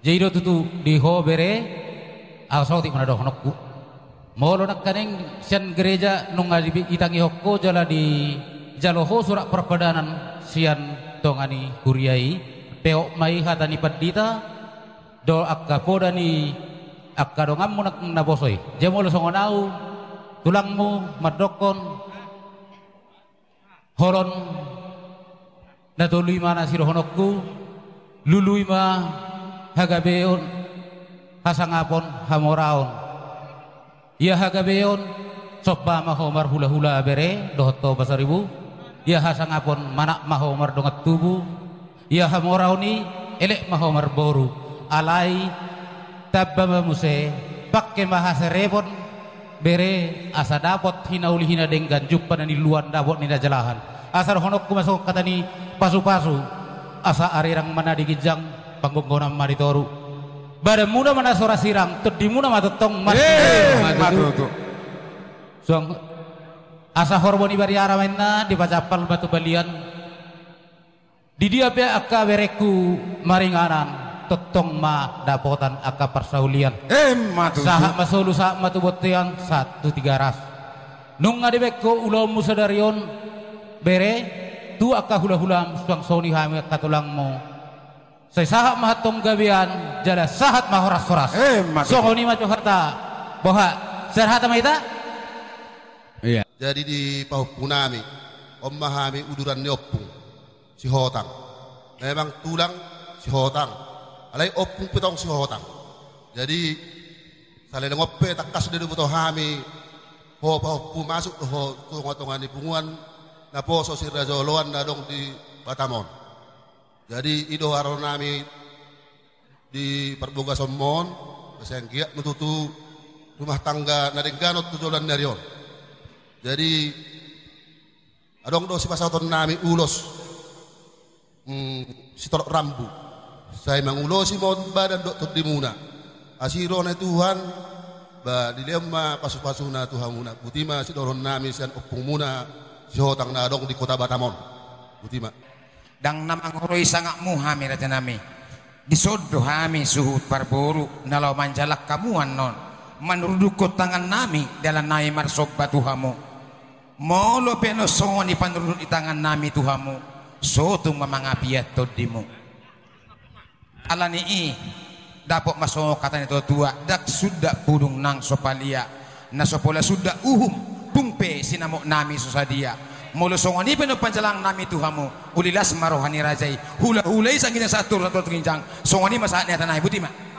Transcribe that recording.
Jaido tutu di ho bere al sauti manado honokku molo nakkaneng sian gereja nungali itangi hokko jala di jaloho surak perpadanan sian tongani kuriai peok mai hatani padita dol akka podani akka dongam munak nabosoi jemolo songonau tulangmu madokon horon natului mana siro honokku lului ma hagabeon hasangapon hamoraon ya hagabeon coba mahomar hula-hula bere dohto basaribu ya hasangapon manak mahomar dongat tubuh ya hamoraoni elek mahomar boru alai tabba muse pakke mahaserebon bere asa dapot hinauli hina denggan jumpa di luar dapot nida jalahan asar honokku masuk katani pasu-pasu asa arirang mana digijang panggungkona maritoru bada muda mana sora sirang terdimuna matutong matutu suang asa horboni bari aramena dipacapal batu balian di dia pia akka bereku maringanan totong ma dapotan akka persaulian sahak masulu sahak matubotian 1 3 ras nung adibeko ulamu sadarion bere tu akka hula-hulam suang soni hamil katulangmu saya sahat mahatom gabian jala sahat mahoras-horas sokoni maco harta boha serhata maita iya jadi di pahupunami ommahami uduran opung sihotang memang tulang sihotang alai opung pitong sihotang jadi salena ngope takas dedu buto hami ho pahupu masuk ho tungotongan di punguan napo sosir rajoloan nadong di Batamon. Jadi ido aronami di perboga somon yang giat menutup rumah tangga narengganot tujuan narion. Jadi adong dosi pasaton nami ulos sitor rambu. Saya mangulosi mon badan doktor dimuna. Asirone Tuhan ba dilema pasu-pasuna Tuhan muna. Butima sidoron nami sian opung muna sihotang nadong di kota Batamon. Butima dang nam anghoroi sangak muhami rajanami disodoh hami suhut parboru nalau manjalak kamuan non manurudukot tangan nami dalam naimar sobat tuhamu molo peno songoni panuruduk di tangan nami tuhamu sotung mamangapiat todimu alani i dapok masong katanya to tua dak sudak pudung nang sopalia nasopola sudak uhum pungpe sinamok nami susadia mulu songoni peno panjalang nami tuhamu ulilas marohani rajai hula hulai sanggina satur satur ginjang songoni masaatnya tanah ibu timah.